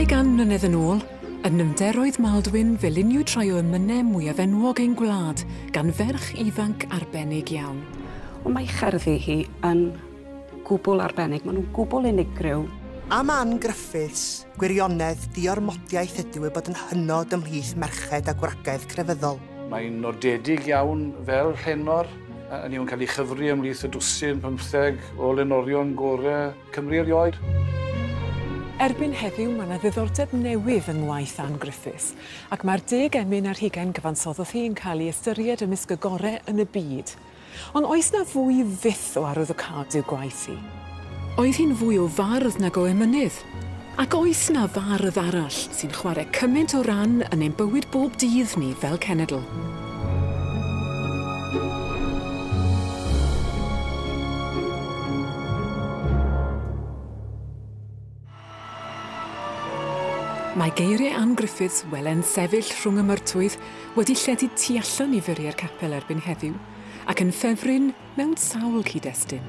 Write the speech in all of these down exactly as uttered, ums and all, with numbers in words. Dau gan mlynedd yn ôl, yn nymderoedd Maldwyn ddyluniw trai o ymynau mwyaf enwog ein gwlad gan ferch ifanc arbennig iawn. Ond mae cherddi hi yn gwbl arbennig, maen nhw'n gwbl unigryw. Am Ann Griffiths, gwirionedd diormodiaeth ydyw ei bod yn hynod ymhlith merched a gwragaeth crefyddol. Mae'n nodedig iawn fel rhenor, a ni'n cael ei chyfri ymhlith y dwsin pymtheg o lenorion gorau Cymru erioed. Erbyn heddiw, mae yna ddiddordeb newydd yng ngwaith Ann Griffiths, ac mae'r deg emyn ar hugain gyfansoddodd hi yn cael ei ystyried ymysg y gorau yn y byd. Ond oes na fwy fyth o arwyddocâd i'w gwaith hi? Oedd hi'n fwy o fardd nag o emynydd, ac oes na fardd arall sy'n chwarae cymaint o ran yn ein bywyd bob dydd ni fel cenedl. Mae geiriau Ann Griffiths welen sefyll rhwng y myrtwydd wedi lledu tu allan i fyri'r capel erbyn heddiw, ac yn ffefryn mewn sawl cyd-destun.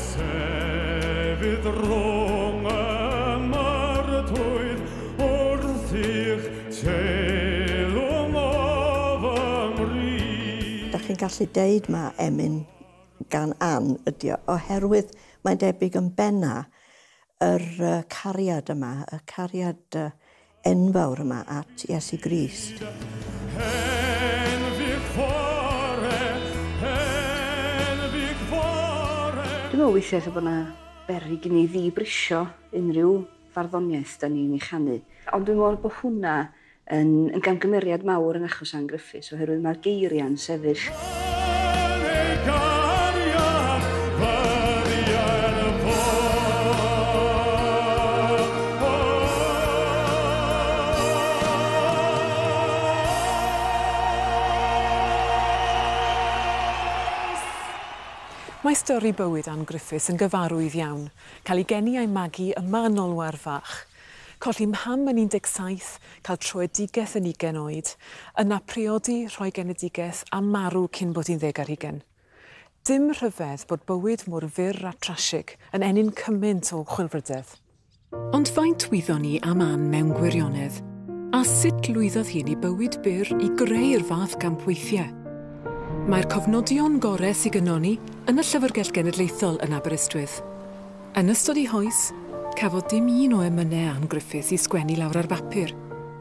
Sefydd rhwng y martwydd wrth i'ch teilwm o fy mryd. Dach chi'n gallu deud ma emyn gan Ann ydi o, oherwydd mae'n debyg yn benna yr cariad yma, y cariad enfawr yma at Iesu Grist. Dwi'n meddwl weithiau lle bod yna beryg i ni ddibrisio unrhyw farddoniaeth da ni'n ei chanu. Ond dwi'n meddwl bod hwnna yn, yn gamgymeriad mawr yn achos Ann Griffiths, oherwydd mae'r geiriau'n sefyll. Mae stori bywyd Ann Griffiths yn gyfarwydd iawn, cael ei geni a'i magu yma yn Dolwar Fach. Colli mham yn un deg saith, cael troedigeth yn ugain oed, yna priodi rhoi genedigeth a marw cyn bod hi'n ddeg ar hugain. Dim rhyfedd bod bywyd mor fyr a trasig yn enyn cymaint o chwilfrydedd. Ond faint wyddon ni am Ann mewn gwirionedd? A sut lwyddodd hi'n ei bywyd byr i greu'r fath gampweithiau? Mae'r cofnodion gorau sy'n gynnon ni yn y Llyfrgell Genedlaethol yn Aberystwyth. Yn ystod ei hoes, cafodd dim un o emynau Ann Griffiths i sgwennu lawr ar bapur.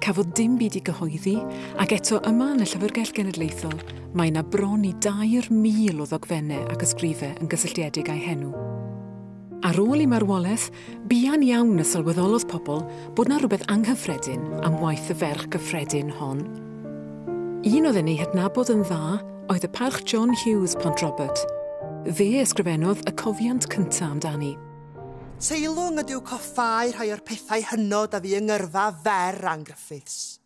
Cafodd dim byd i gyhoeddi, ac eto yma yn y Llyfrgell Genedlaethol, mae yna bron i dair mil o ddogfennau ac ysgrifau yn gysylltiedig â'i henw. Ar ôl i marwolaeth, buan iawn y sylweddolodd pobl bod yna rhywbeth anghyffredin am waith y ferch gyffredin hon. Un oedd yn ei hadnabod yn dda oedd y parch John Hughes Pontrobert. Fe ysgrifennodd y cofiant cyntaf amdani. Teilwng ydyw coffau rhai o'r pethau hynod a fi yngyrfa fer Ann Griffiths.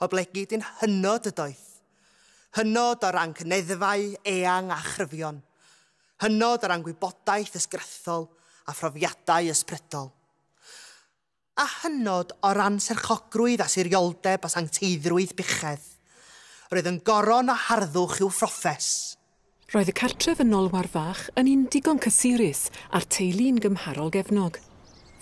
O blegyd yn hynod y doeth. Hynod o ran cyneddfau, eang a chryfion. Hynod o ran gwybodaeth ysgrythol a phrofiadau ysbrydol. A hynod o ran serchogrwydd a sirioldeb a sancteiddrwydd bychedd. Roedd yn goron a harddwch i'w phroffes. Roedd y cartref yn Dolwar Fach yn un digon cysurus a'r teulu'n gymharol gefnog.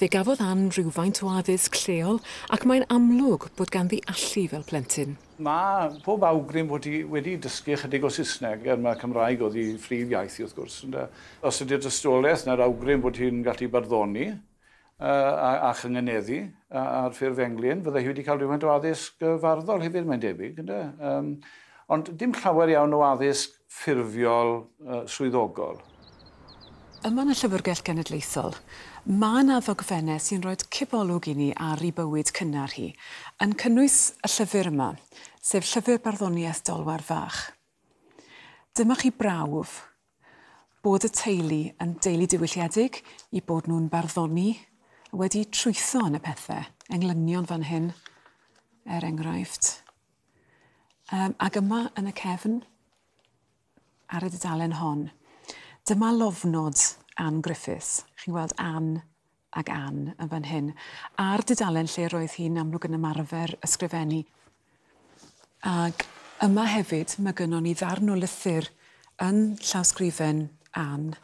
Fe gafodd Ann rhywfaint o addysg lleol ac mae'n amlwg bod ganddi allu fel plentyn. Mae pob awgrym wedi, wedi dysgu chydig o Saesneg, er mae Cymraeg oedd ei phrif iaith i wrth gwrs. Ynda. Os ydy'r dystolaeth na'r awgrym bod hi'n gallu barddoni a chyngeneddi a'r ffurf englyn, fyddai hi wedi cael rhywfaint o addysg farddol hefyd, mae'n debyg. Ond dim llawer iawn o addysg ffurfiol swyddogol. Yma yn y Llyfrgell Genedlaethol, mae yna ddogfennau sy'n rhoi cybolwg i ni ar ei bywyd cynnar hi, yn cynnwys y llyfr yma, sef Llyfr Barddoniaeth Dolwar Fach. Dyma chi brawf bod y teulu yn deulu diwylliedig i bod nhw'n barddoni, wedi trwytho yn y pethau, englynion fan hyn, er enghraifft. Um, ac yma yn y cefn, ar y dudalen hon, dyma lofnod Ann Griffiths. Chi'n gweld Ann ac Ann yn fan hyn. A'r dudalen lle roedd hi'n amlwg yn ymarfer ysgrifennu. Ac yma hefyd, mae gynnon ni ddarn o lythyr yn llawsgrifen Ann.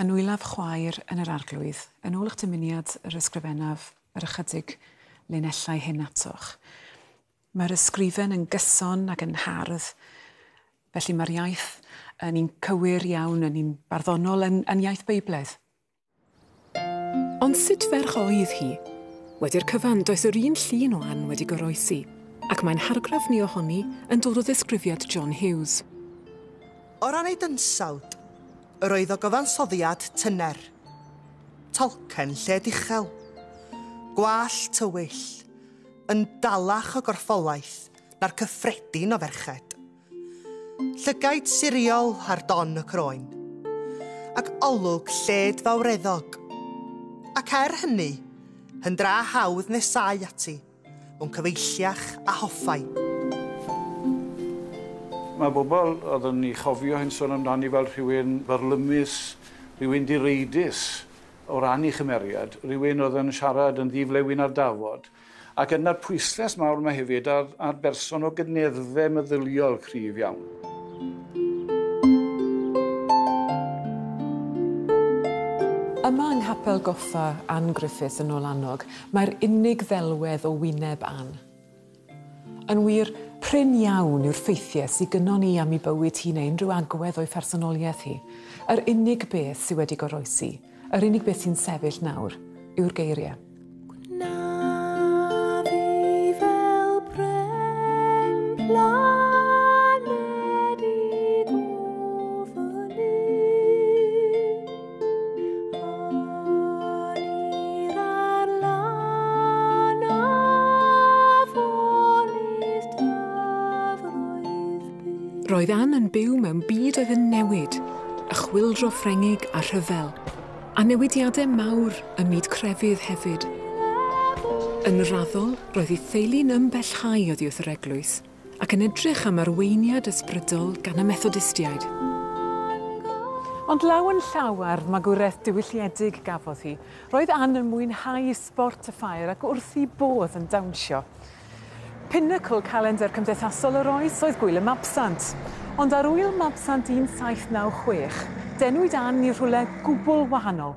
yn wylaf chwaer yn yr arglwydd, yn ôl eich dymuniad yr ysgrifennaf yr ychydig linellau hyn atoch. Mae'r ysgrifen yn gyson ac yn hardd, felly mae'r iaith yn un cywir iawn, yn un barddonol, yn, yn iaith Beibledd. Ond sut ferch oedd hi? Wedi'r cyfan, does yr un llun o Ann wedi goroesi, ac mae'n hargraf ni ohoni yn dod o ddisgrifiad John Hughes. O ran ei dynsawd, yr oedd o gyfansoddiad tyner, talcen lled uchel, gwall tywyll, yn dalach o gorffolaeth na'r cyffredin o ferched, llygaid siriol ar don y croen, ac olwg lled fawreddog, ac er hynny, hyndra hawdd nesau ati, mewn cyfeilliach a hoffau. Mae bobl oedden ni chofio hyn sôn amdani fel rhywun farlymus, rhywun direidus o ran ei chymeriad, rhywun oedd yn siarad yn ddiflewyn ar dafod, ac yna'r pwysles mawr mae hefyd ar, ar berson o gydneddfe meddyliol cryf iawn. Yma yng Nghapel Goffa Ann Griffiths yn Nolanog, mae'r unig ddelwedd o wyneb Ann. Yn wir, prin iawn yw'r ffeithiau sy'n gynnon ni am ei bywyd hi neu unrhyw agwedd o'i phersonoliaeth hi. Yr unig beth sydd wedi goroesi, yr unig beth sy'n sefyll nawr, yw'r geiriau. Roedd Ann yn byw mewn byd oedd yn newid, a chwildro Ffrengig a rhyfel, a newidiadau mawr ym myd crefydd hefyd. Yn raddol, roedd ei theulu'n ymbellhau oddi wrth yr eglwys, ac yn edrych am arweiniad ysbrydol gan y Methodistiaid. Ond law yn llawar magwraeth diwylliedig gafodd hi, roedd Ann yn mwynhau sbort y ffair ac wrth ei bodd yn dawnsio. Pinnacle calendar cymdeithasol yr oes oedd Gwyl y Mabsant, ond ar wyl Mabsant un saith naw chwech, denwyd Ann i rhywle gwbl wahanol.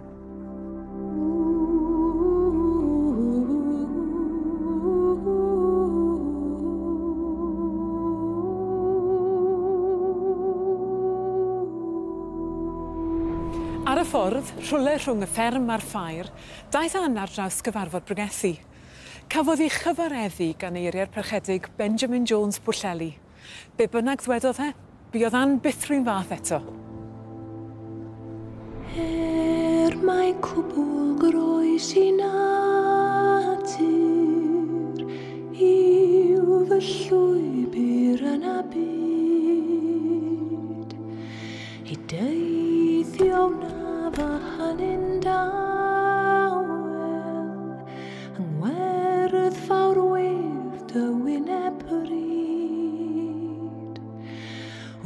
Ar y ffordd, rhywle rhwng y fferm a'r ffair, daeth Ann ar draws gyfarfod bregethu. Cafodd ei chyfareddu gan eiriau'r perchedig Benjamin Jones Bwlleli. Be bynnag ddwedodd e, buodd Ann byth rhywun fath eto. Er mae cwbl groes i natur, i'w fy llwybr yn y byd, i deithio na fy hanyn dan.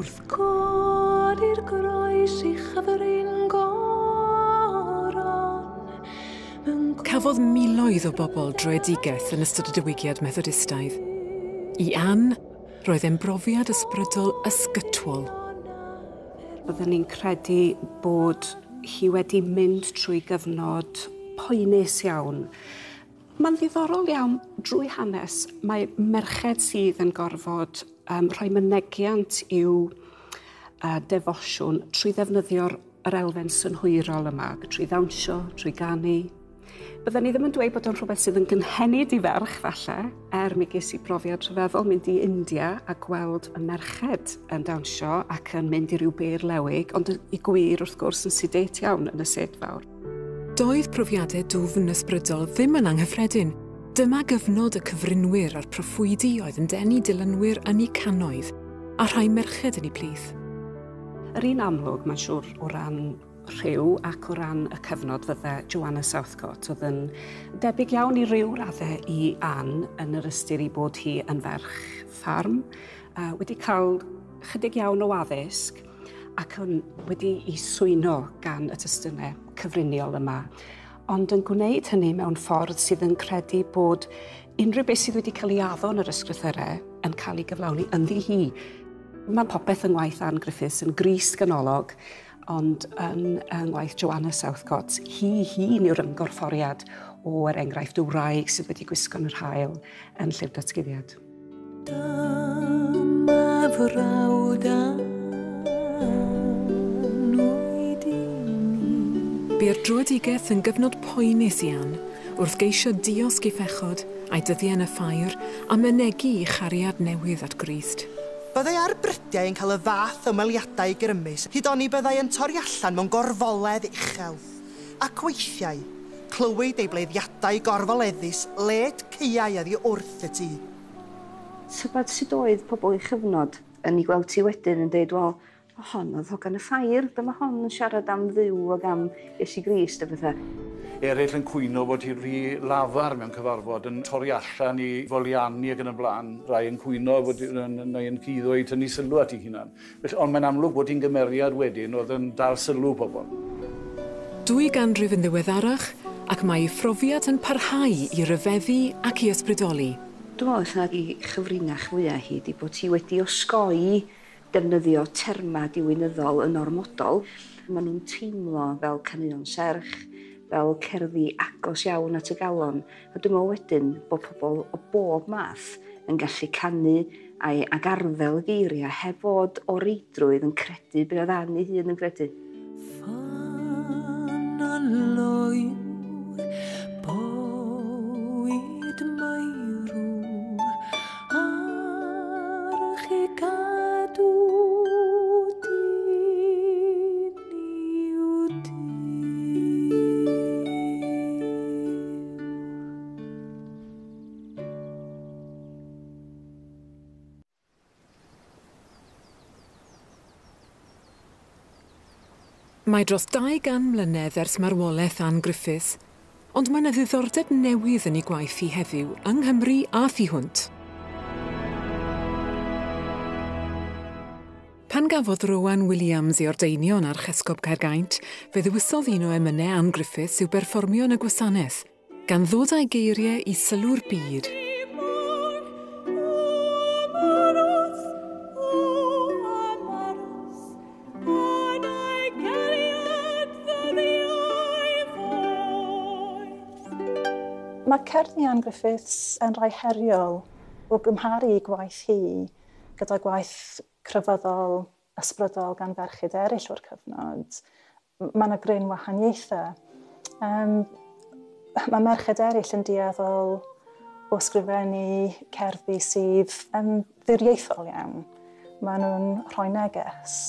Wrth god i'r groes i chyfrin goron. Cafodd miloedd o bobl droedigaeth yn ystod y diwygiad Methodistaidd. I Ann, roedd e'n brofiad ysbrydol ysgytwol. Byddwn ni'n credu bod hi wedi mynd trwy gyfnod poenus iawn. Mae'n ddiddorol iawn drwy hanes, mae merched sydd yn gorfod Um, rhoi mynegiant i'w uh, defosiwn trwy ddefnyddio'r elfen synhwyrol yma, trwy ddawnsio, trwy ganu. Byddwn ni ddim yn dweud bod o'n rhywbeth sydd yn gynhenid i ferch, falle, er mi ges i brofiad rhyfeddol mynd i India a gweld y merched yn dawnsio ac yn mynd i ryw beir lewig, ond i gwir wrth gwrs yn sideit iawn yn y setfawr. Doedd profiadau dwfn ysbrydol ddim yn anghyffredin. Dyma gyfnod y cyfrinwyr a'r proffwydi oedd yn denu dilynwyr yn eu canoedd, a rhai merched yn eu plith. Yr un amlwg, mae'n siŵr, o ran rhyw ac o ran y cyfnod fydde Joanna Southcott oedd yn debyg iawn i ryw raddau i Ann yn yr ystyr i bod hi yn ferch ffarm, uh, wedi cael chydig iawn o addysg ac yn wedi ei swyno gan y testunau cyfriniol yma. Ond yn gwneud hynny mewn ffordd sydd yn credu bod unrhyw beth sydd wedi cael ei addo yn yr ysgrythurau yn cael ei gyflawni ynddi hi. Mae popeth yng ngwaith Ann Griffiths yn grist ganolog ond yn yngwaith Joanna Southcott, hi hun yw'r ymgorfforiad o'r enghraifft wraig sydd wedi gwisgo'n yr hael yn llyfr datguddiad. Dyma frawd a nwydi. Bu'r druadigaeth yn gyfnod poenus i Ann, wrth geisio diosg i fechod, a'i dyddiau yn y ffair, a mynegu i chariad newydd at Grist. Byddai ar Britiau yn cael y fath ymweliadau grymus, hyd o'n i byddai yn torri allan mewn gorfoledd uchel. Ac weithiau, clywed ei bleiddiadau gorfoleddus, led ceiau addi wrth y tŷ. Tybed sydd oedd pobl ei chyfnod yn ei gweld ti wedyn yn dweud, wel, hon oedd o gan y ffair, dyma hon yn siarad am ddiw ac am Iesu Grist a bethau. Eraill yn cwyno bod hi rhy lafar mewn cyfarfod yn torri allan i foliannu ac yn y blaen. Rai yn cwyno bod hi'n cyddo i tynnu sylw at ei hunan. Ond mae'n amlwg bod hi'n gymeriad wedyn oedd yn dal sylw pobl. Dwy ganrif yn ddiweddarach ac mae ei phrofiad yn parhau i ryfeddu ac i ysbrydoli. Dwi'n meddwl na i chyfrinach fwyaf hi wedi bod hi wedi osgoi defnyddio terma diwynyddol yn ormodol. Maen nhw'n teimlo fel caneuon serch, fel cerddi agos iawn at y galon. Dwi'n meddwl wedyn bod pobl o bob math yn gallu canu ag arddel y geiriau heb fod o reidrwydd yn credu be oedd Ann ei hun yn credu. Mae dros dau gan mlynedd ers marwolaeth Ann Griffiths, ond mae yna ddiddordeb newydd yn ei gwaith hi heddiw yng Nghymru a thu hwnt. Pan gafodd Rowan Williams ei ordeinio yn Archesgob Caergaint, fe ddewisodd un o emynau Ann Griffiths i'w berfformio yn y gwasanaeth, gan ddod â'i geiriau i sylw'r byd. Mae cerddi Ann Griffiths yn rai heriol o gymharu i gwaith hi gyda gwaith crefyddol, ysbrydol gan ferched eraill o'r cyfnod. Mae yna gryn wahaniaethau. Mae merched eraill yn dueddol o sgrifennu cerddi sydd yn ddiriaethol iawn. Mae nhw'n rhoi neges.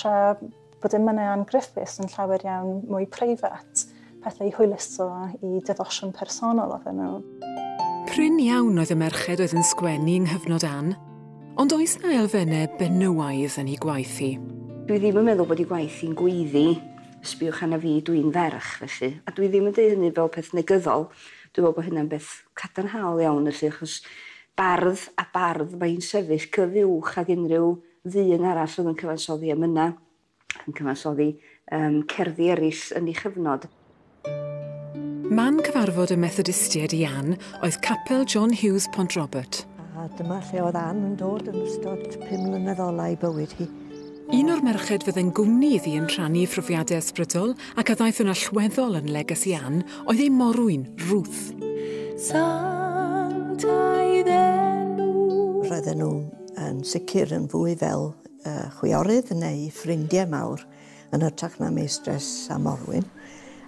Tra bod emynau Ann Griffiths yn llawer iawn mwy preifat, pethau i hwyluso i deddosiwn personol oedden nhw. Prin iawn oedd y merched oedd yn sgwennu yng nghyfnod Ann, ond oes na elfennau benywaidd yn ei gwaith hi. Dwi ddim yn meddwl bod ei gwaith hi'n gweiddi, sbiwch anna fi dwi'n ferch felly, a dwi ddim yn dweud hynny fel peth negyddol. Dwi'n meddwl bod hynna'n beth cadarnhaol iawn felly, achos bardd a bardd mae hi'n sefyll cyfiwch ag unrhyw ddyn arall oedd yn cyfansoddi emynau, yn cyfansoddi cerddi eraill yn ei chyfnod. Man cyfarfod y Methodistiaid i Ann oedd capel John Hughes Pontrobert. A dyma lle oedd Ann yn dod yn ystod pum mlynedd ola i bywyd hi. Un o'r merched fyddai'n gwmni iddi yn rhannu phrofiadau ysbrydol ac a ddaeth yn allweddol yn leges i Ann oedd ei morwyn, Ruth. Roedden nhw yn sicr yn fwy fel chwiorydd neu ffrindiau mawr yn hytrach na meistres a morwyn.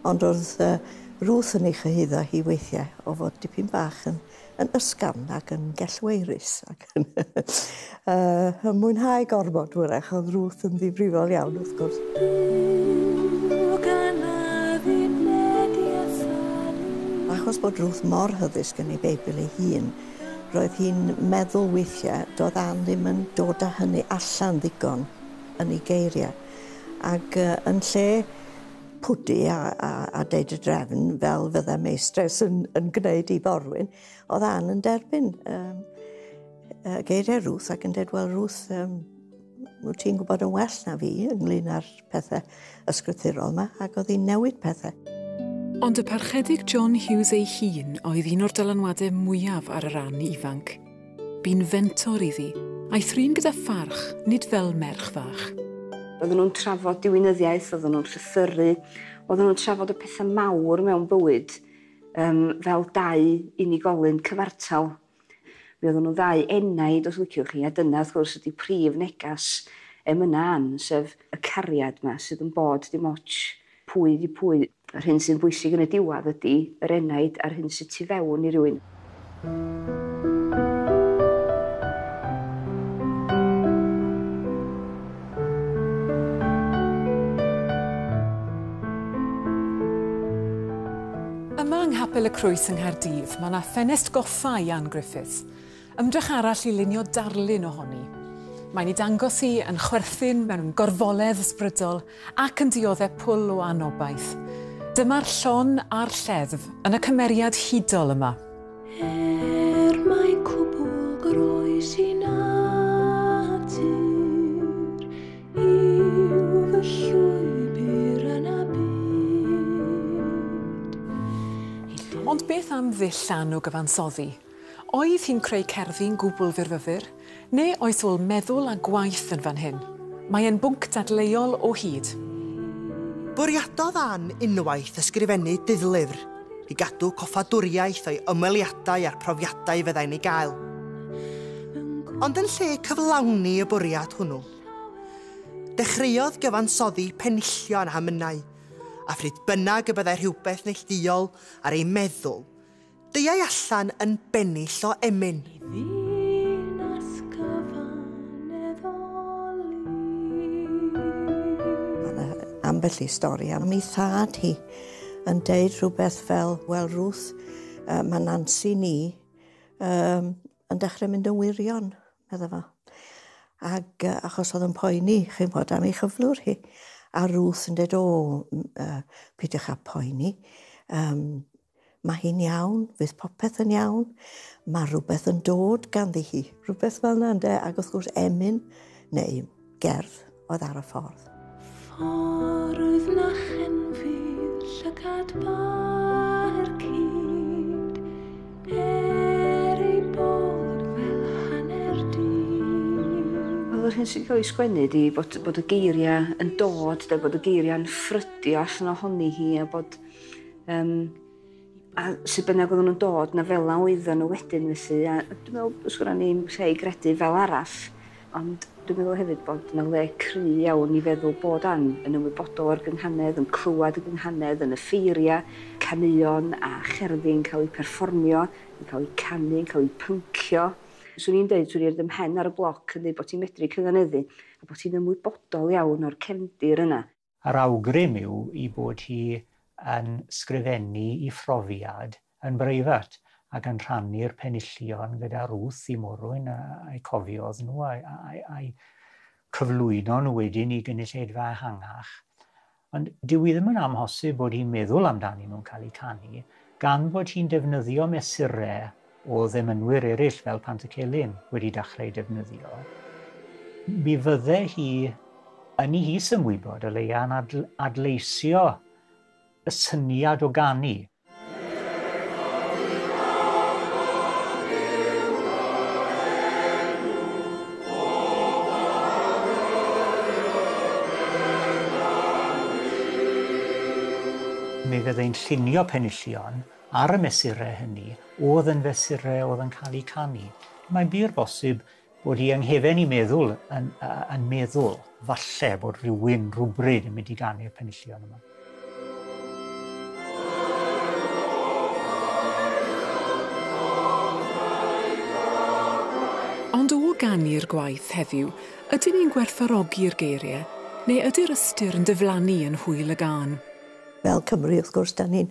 Ond oedd Ruth yn ei chyhyddo hi weithiau o fod dipyn bach yn ysgafn ac yn gellweirus ac yn mwynhau gormod wrach, oedd Ruth yn ddifrifol iawn wrth gwrs. Achos bod Ruth mor hyddysg yn ei Beibl ei hun, roedd hi'n meddwl weithiau doedd Ann ddim yn dod â hynny allan ddigon yn ei geiriau ac yn lle pwdi a deud y drefn fel fydda meistres yn gwneud i borwyn, oedd Ann yn derbyn geiriau Ruth ac yn dweud, wel, Ruth, wyt ti'n gwybod yn well na fi ynglyn â'r pethau ysgrythurol yma ac oedd hi'n newid pethau. Ond y parchedig John Hughes ei hun oedd un o'r dylanwadau mwyaf ar yr Ann ifanc. Bu'n fentor iddi, a'i thrin gyda pharch, nid fel merch fach. Oedden nhw'n trafod diwinyddiaeth, oedden nhw'n llythyru, oedden nhw'n trafod y pethau mawr mewn bywyd fel dau unigolyn cyfartal. Mi oedden nhw ddau enaid, os liciwch chi, a dyna wrth gwrs ydy prif negas em yna an, sef y cariad yma sydd yn bod dim ots pwy di pwy. Yr hyn sy'n bwysig yn y diwadd ydy yr enaid a'r hyn sy'n tu fewn i rywun. Yma yng Nghapel y Crwys yng Nghaerdydd, mae yna ffenest goffau Ann Griffiths. Ymdrech arall i lunio darlun ohoni. Mae'n ei dangos i yn chwerthin mewn gorfoledd ysbrydol ac yn dioddau pwl o anobaith. Dyma'r llon a'r lleddf yn y cymeriad hudol yma. Er mae cwbl groes i natur, i'w fy llwybr yn y byd. Ond beth am ddill Ann o gyfansoddi? Oedd hi'n creu cerddi'n gwbl firfyfyr, neu oes ôl meddwl a gwaith yn fan hyn? Mae'n bwnc dadleuol o hyd. Bwriadodd Ann unwaith ysgrifennu dyddlyfr i gadw coffadwriaeth o'i ymweliadau a'r profiadau fyddai'n ei gael. Ond yn lle cyflawni y bwriad hwnnw, dechreuodd gyfansoddi penillion am ynau, a phryd bynnag y byddai rhywbeth neilltuol ar ei meddwl, deuai allan yn bennill o emyn. Ambell i stori am ei thad hi yn deud rhywbeth fel, wel, Ruth, mae Nancy ni yn dechrau mynd yn wirion, meddwl fo. Ac achos oedd yn poeni, chi'n bod am ei chyflwr hi. A Ruth yn deud, o, pidwch â poeni. Mae hi'n iawn, fydd popeth yn iawn. Mae rhywbeth yn dod ganddi hi, rhywbeth fel yna, ynde, ac wrth gwrs emyn neu gerdd oedd ar y ffordd. Ffordd nachen fi llygad bar cyd, er ei bod fel hanner dyn. Oedd yr hyn sy'n cael ei sgwennu di bod y geiriau yn dod, bod y geiriau yn ffrydio allan ohoni hi, a bod sy'n bynnag oedden nhw'n dod, na fel yna oedden nhw wedyn felly. Dwi'n meddwl, sgwrna ni'n rhai gredu fel arall, ond dwi'n meddwl hefyd bod yna le cry iawn i feddwl bod Ann yn ymwybodol o'r gynghanedd, yn clywed y gynghanedd, yn y ffeiriau, caneuon a cherddi'n cael eu perfformio, yn cael eu canu, yn cael eu pyncio. Swn i'n dweud, swn i'n ymhen ar y bloc yn dweud bod ti'n medru cynghaneddu a bod ti'n ymwybodol iawn o'r cefndir yna. A'r awgrym yw i bod hi yn sgrifennu ei phrofiad yn breifat ac yn rhannu'r penillion gyda Ruth i Morwyn a'i cofiodd nhw a'i cyflwyno nhw wedyn i gynulleidfa ehangach. Ond dyw i ddim yn amhosib bod hi'n meddwl amdani nhw'n cael eu canu gan bod hi'n defnyddio mesurau o ddemynwyr eraill fel Pantycelyn wedi dechrau defnyddio. Mi fyddai hi yn ei hys ymwybod y leia'n adleisio y syniad o ganu. Mi fyddai'n llunio penillion ar y mesurau hynny oedd yn fesurau oedd yn cael eu canu. Mae'n bir bosib bod hi ynghefen i meddwl yn meddwl falle bod rhywun rhywbryd yn mynd i ganu'r penillion yma. Ond o ganu'r gwaith heddiw, ydyn ni'n gwerthfawrogi'r geiriau neu ydy'r ystyr yn diflannu yn hwyl y gân? Fel Cymru, wrth gwrs, da ni'n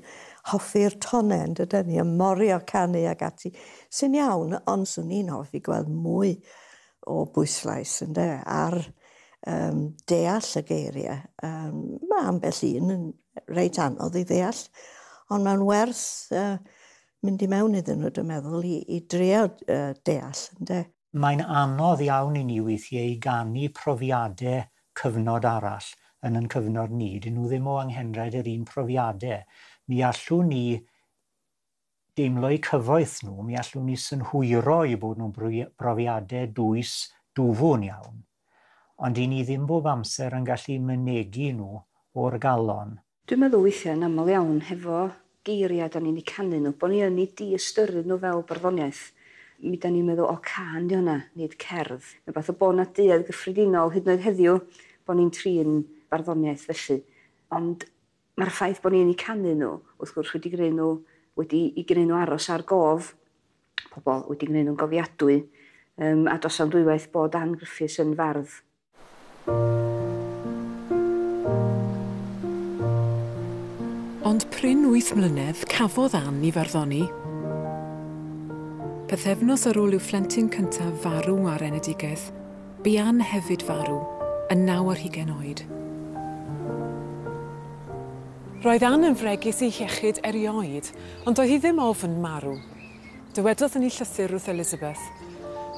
hoffi'r tonau, da ni'n morio canu ac ati. Sy'n iawn, ond swn i'n hoffi gweld mwy o bwyslais ar deall y geiriau. Mae ambell un yn reit anodd i ddeall, ond mae'n werth mynd i mewn iddyn nhw, dwi'n meddwl, i drio deall. Mae'n anodd iawn i ni weithiau i ganu profiadau cyfnod arall yn yn cyfnod ni. Dyn nhw ddim o anghenred yr un profiadau. Mi allwn ni deimlo'u cyfoeth nhw, mi allwn ni synhwyro i bod nhw'n brofiadau dwys dwfwn iawn. ond i ni ddim bob amser yn gallu mynegi nhw o'r galon. Dwi'n meddwl weithiau'n aml iawn hefo geiriau da ni'n ei canu nhw, bod ni yn ei di-ystyru nhw fel barddoniaeth. Mi da ni'n meddwl, o can di hwnna, nid cerdd. Mae beth o bod na duedd gyffredinol hyd yn oed heddiw, bod ni'n trin barddoniaeth felly. Ond mae'r ffaith bod ni'n ei canu nhw, wrth gwrs wedi greu nhw, wedi i greu nhw aros ar gof, pobl wedi greu nhw'n gofiadwy, um, a dos am ddwywaith bod Ann Griffiths yn fardd. Ond pryn wyth mlynedd cafodd Ann i farddoni. Pethefnos ar ôl i'w phlentyn cyntaf farw ar enedigedd, bu Ann hefyd farw, yn naw ar hugain oed. Roedd Ann yn fregus i hiechyd erioed, ond oedd hi ddim ofn marw. Dywedodd yn ei llythyr wrth Elizabeth,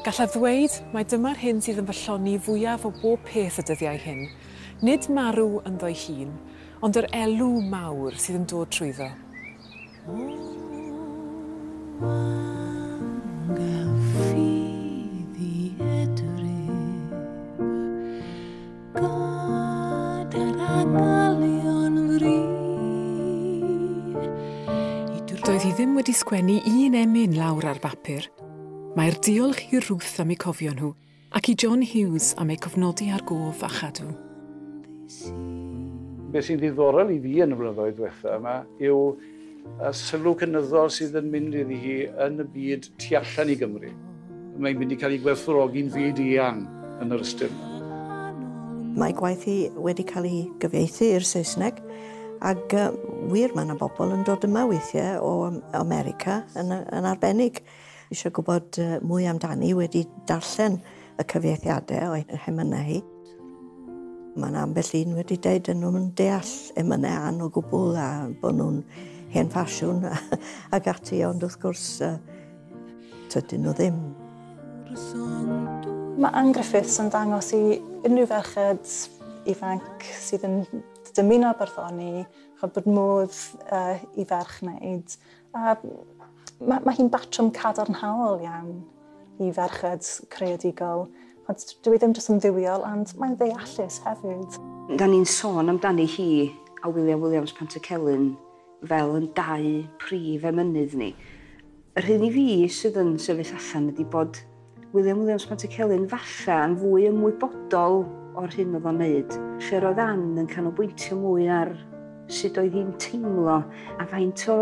gallaf ddweud mai dyma'r hyn sydd yn fylloni fwyaf o bob peth y dyddiau hyn, nid marw yn ddoi hun, ond yr elw mawr sydd yn dod trwyddo. Doedd hi ddim wedi sgwennu un emyn lawr ar bapur. Mae'r diolch i Ruth am eu cofio nhw, ac i John Hughes am eu cofnodi ar gof a chadw. Beth sy'n ddiddorol i fi yn y blynyddoedd diwetha yma yw y sylw cynyddol sydd yn mynd iddi hi yn y byd tu allan i Gymru. Mae'n mynd i cael ei gwerthfawrogi'n fyd eang yn yr ystyr yma. Mae gwaith hi wedi cael ei gyfieithu i'r Saesneg, ac wir mae yna bobl yn dod yma weithiau o America yn, yn arbennig. Eisiau gwybod mwy amdani wedi darllen y cyfieithiadau o'i hemynau hi. Mae yna ambell un wedi dweud yn nhw'n deall emynau Ann o gwbl a bod nhw'n hen ffasiwn ac ati, ond wrth gwrs tydyn nhw ddim. Mae Ann Griffiths yn dangos i unrhyw ferched ifanc sydd yn dymuno barddoni, bod modd uh, i ferch wneud. A Mae ma hi'n batrwm cadarnhaol iawn i ferched creadigol, ond dwi ddim jyst yn ddiwiol, ond mae'n ddeallus hefyd. Da ni'n sôn amdani hi a William Williams Pantycelyn fel yn dau prif emynydd ni. Yr hyn i fi sydd yn sefyll allan ydy bod William Williams Pantycelyn falle yn fwy ymwybodol o'r hyn oedd o'n wneud. Lle roedd Ann yn canolbwyntio mwy ar sut oedd hi'n teimlo a faint o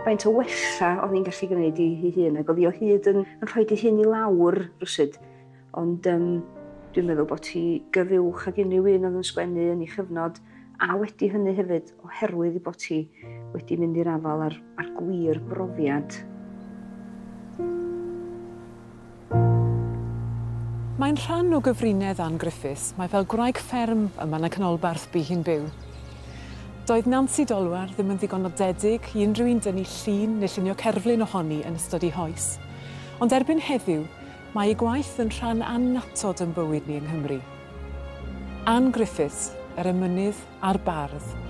Faint o wella oedd hi'n gallu gwneud ei hun, ac oedd hi o hyd yn, yn rhoi ei hun i lawr rwsyd. Ond um, dwi'n meddwl bod hi gyfywch ac unrhyw un oedd yn sgwennu yn ei chyfnod, a wedi hynny hefyd oherwydd ei bod hi wedi mynd i'r afal ar, ar gwir brofiad. Mae'n rhan o gyfrinedd Ann Griffiths, mae fel gwraig fferm yma yn y canolbarth bu hi'n byw. Doedd Nancy Dolwar ddim yn ddigon nodedig i unrhyw un dynnu llun neu llunio cerflun ohoni yn ystod ei hoes. Ond erbyn heddiw, mae ei gwaith yn rhan annatod yn bywyd ni yng Nghymru. Ann Griffiths, yr emynydd a'r bardd.